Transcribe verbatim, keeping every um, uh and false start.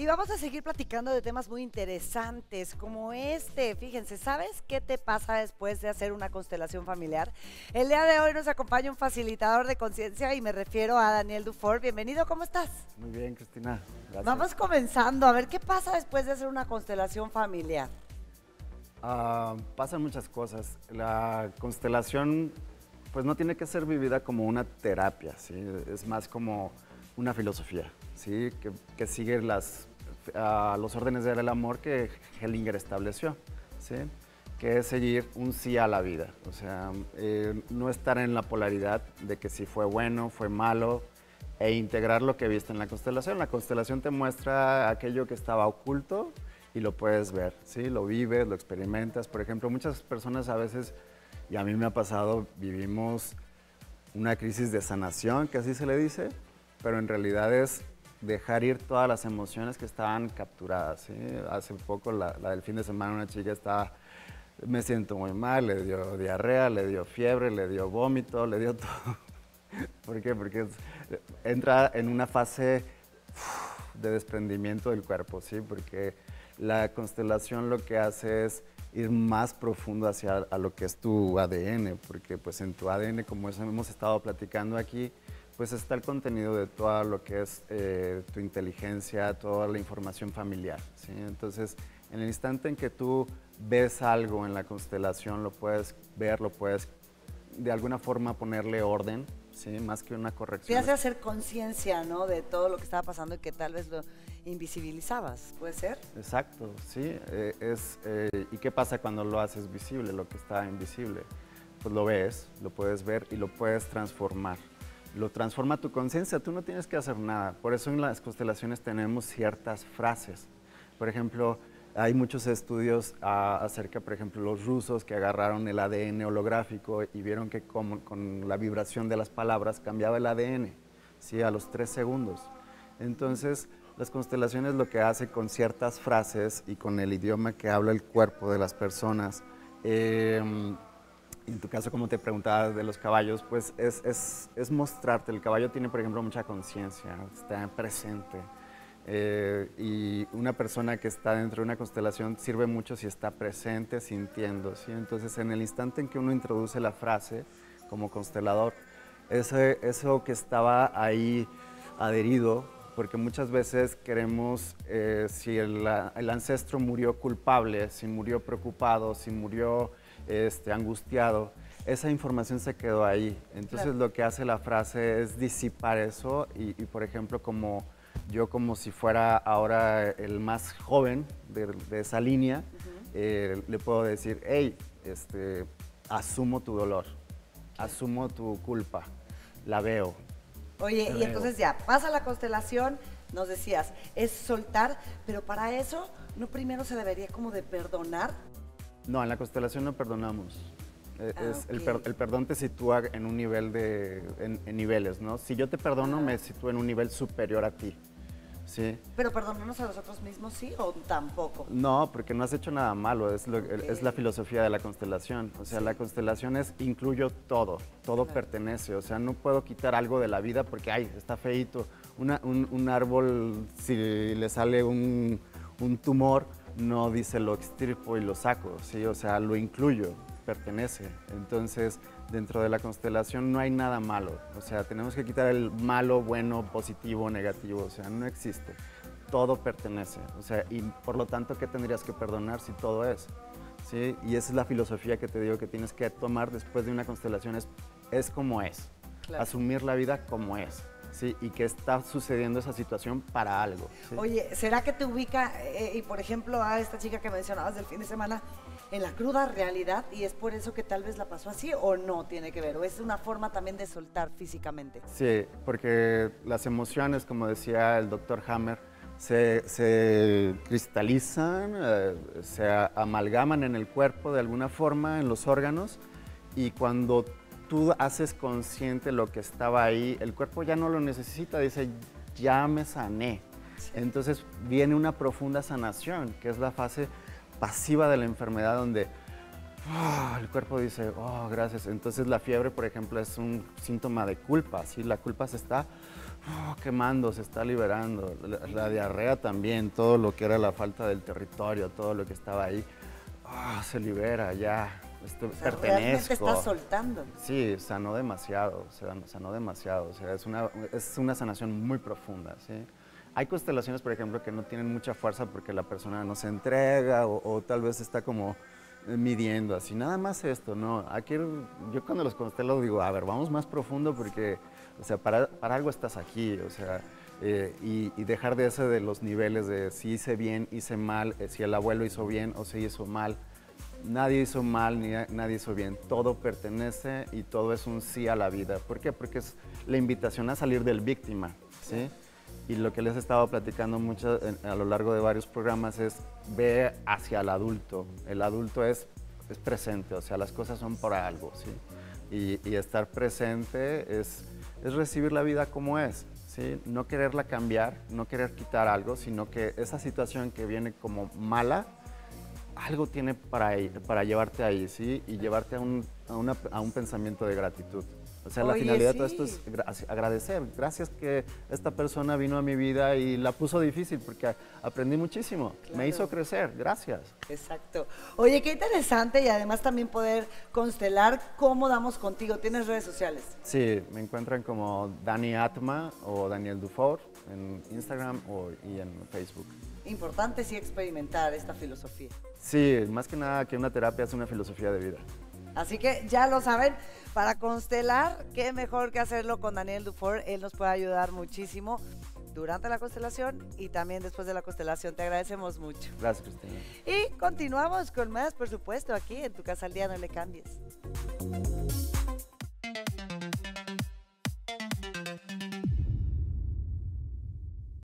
Y vamos a seguir platicando de temas muy interesantes como este. Fíjense, ¿sabes qué te pasa después de hacer una constelación familiar? El día de hoy nos acompaña un facilitador de conciencia y me refiero a Daniel Dufour. Bienvenido, ¿cómo estás? Muy bien, Cristina. Gracias. Vamos comenzando. A ver, ¿qué pasa después de hacer una constelación familiar? Uh, pasan muchas cosas. La constelación pues no tiene que ser vivida como una terapia, ¿sí? Es más como una filosofía, ¿sí? que, que sigue las, uh, los órdenes del amor que Hellinger estableció, ¿sí? Que es seguir un sí a la vida, o sea, eh, no estar en la polaridad de que si fue bueno, fue malo, e integrar lo que viste en la constelación. La constelación te muestra aquello que estaba oculto y lo puedes ver, ¿sí? Lo vives, lo experimentas. Por ejemplo, muchas personas a veces, y a mí me ha pasado, vivimos una crisis de sanación, que así se le dice, pero en realidad es dejar ir todas las emociones que estaban capturadas, ¿sí? Hace poco, la, la del fin de semana, una chica estaba, me siento muy mal, le dio diarrea, le dio fiebre, le dio vómito, le dio todo. ¿Por qué? Porque entra en una fase de desprendimiento del cuerpo, ¿sí? Porque la constelación lo que hace es ir más profundo hacia a lo que es tu A D N, porque pues en tu A D N, como eso hemos estado platicando aquí, pues está el contenido de todo lo que es eh, tu inteligencia, toda la información familiar, ¿sí? Entonces, en el instante en que tú ves algo en la constelación, lo puedes ver, lo puedes de alguna forma ponerle orden, ¿sí? Más que una corrección. Te hace hacer conciencia, ¿no? De todo lo que estaba pasando y que tal vez lo invisibilizabas, ¿puede ser? Exacto, sí. Eh, es, eh, ¿y qué pasa cuando lo haces visible, lo que está invisible? Pues lo ves, lo puedes ver y lo puedes transformar. Lo transforma tu conciencia, tú no tienes que hacer nada. Por eso en las constelaciones tenemos ciertas frases. Por ejemplo, hay muchos estudios a, acerca, por ejemplo, los rusos que agarraron el A D N holográfico y vieron que con, con la vibración de las palabras cambiaba el A D N, ¿sí? A los tres segundos. Entonces, las constelaciones lo que hace con ciertas frases y con el idioma que habla el cuerpo de las personas, eh, en tu caso, como te preguntaba de los caballos, pues es, es, es mostrarte. El caballo tiene, por ejemplo, mucha conciencia, está presente. Eh, y una persona que está dentro de una constelación sirve mucho si está presente, sintiendo, ¿sí? Entonces, en el instante en que uno introduce la frase como constelador, ese, eso que estaba ahí adherido, porque muchas veces queremos, eh, si el, el ancestro murió culpable, si murió preocupado, si murió Este, angustiado, esa información se quedó ahí. Entonces, claro, lo que hace la frase es disipar eso y, y, por ejemplo, como yo, como si fuera ahora el más joven de, de esa línea, uh-huh, eh, le puedo decir, hey, este, asumo tu dolor, asumo tu culpa, la veo. Oye, la y veo. Entonces ya, pasa la constelación, nos decías, es soltar, pero para eso, ¿no primero se debería como de perdonar? No, en la constelación no perdonamos. Es, ah, okay. el, per, el perdón te sitúa en un nivel de... En, en niveles, ¿no? Si yo te perdono, ah, me sitúo en un nivel superior a ti, ¿sí? Pero perdonarnos a nosotros mismos, ¿sí? ¿O tampoco? No, porque no has hecho nada malo. Es, lo, okay. es la filosofía de la constelación. O sea, sí, la constelación es incluyo todo. Todo, claro, pertenece. O sea, no puedo quitar algo de la vida porque, ay, está feíto. Una, un, un árbol, si le sale un, un tumor, no dice lo extirpo y lo saco, ¿sí? O sea, lo incluyo, pertenece. Entonces, dentro de la constelación no hay nada malo. O sea, tenemos que quitar el malo, bueno, positivo, negativo. O sea, no existe. Todo pertenece. O sea, y por lo tanto, ¿qué tendrías que perdonar si todo es? ¿Sí? Y esa es la filosofía que te digo que tienes que tomar después de una constelación. Es, es como es. Claro. Asumir la vida como es. Sí, y que está sucediendo esa situación para algo, ¿sí? Oye, ¿será que te ubica, eh, y por ejemplo, a esta chica que mencionabas del fin de semana, en la cruda realidad y es por eso que tal vez la pasó así o no tiene que ver? ¿O es una forma también de soltar físicamente? Sí, porque las emociones, como decía el doctor Hammer, se, se cristalizan, eh, se amalgaman en el cuerpo de alguna forma, en los órganos, y cuando tú haces consciente lo que estaba ahí, el cuerpo ya no lo necesita, dice, ya me sané. Sí. Entonces viene una profunda sanación, que es la fase pasiva de la enfermedad, donde oh, el cuerpo dice, oh, gracias. Entonces la fiebre, por ejemplo, es un síntoma de culpa, ¿sí? La culpa se está oh, quemando, se está liberando. La, la diarrea también, todo lo que era la falta del territorio, todo lo que estaba ahí, oh, se libera ya. Este, o sea, pertenezco. Realmente estás soltando. Sí, sanó demasiado, sanó demasiado. O sea, es una, es una sanación muy profunda, ¿sí? Hay constelaciones, por ejemplo, que no tienen mucha fuerza porque la persona no se entrega o, o tal vez está como midiendo así. Nada más esto, ¿no? Aquí, yo cuando los constelo digo, a ver, vamos más profundo porque, o sea, para, para algo estás aquí, o sea, eh, y, y dejar de ese de los niveles de si hice bien, hice mal, eh, si el abuelo hizo bien o si hizo mal. Nadie hizo mal ni nadie hizo bien, todo pertenece y todo es un sí a la vida. ¿Por qué? Porque es la invitación a salir del víctima, ¿sí? Y lo que les he estado platicando mucho en, a lo largo de varios programas es ve hacia el adulto. El adulto es, es presente, o sea, las cosas son por algo, ¿sí? Y, y estar presente es, es recibir la vida como es, ¿sí? No quererla cambiar, no querer quitar algo, sino que esa situación que viene como mala, algo tiene para, ir, para llevarte ahí, ¿sí? Y llevarte a un, a una, a un pensamiento de gratitud. O sea, oye, la finalidad sí. de todo esto es agradecer. Gracias que esta persona vino a mi vida y la puso difícil porque aprendí muchísimo. Claro. Me hizo crecer. Gracias. Exacto. Oye, qué interesante y además también poder constelar. ¿Cómo damos contigo? ¿Tienes redes sociales? Sí, me encuentran como Dani Atma o Daniel Dufour en Instagram o, y en Facebook. Importante sí experimentar esta filosofía. Sí, más que nada que una terapia es una filosofía de vida. Así que ya lo saben, para constelar, qué mejor que hacerlo con Daniel Dufour. Él nos puede ayudar muchísimo durante la constelación y también después de la constelación. Te agradecemos mucho. Gracias, Cristina. Y continuamos con más, por supuesto, aquí en Tu Casa al Día, no le cambies.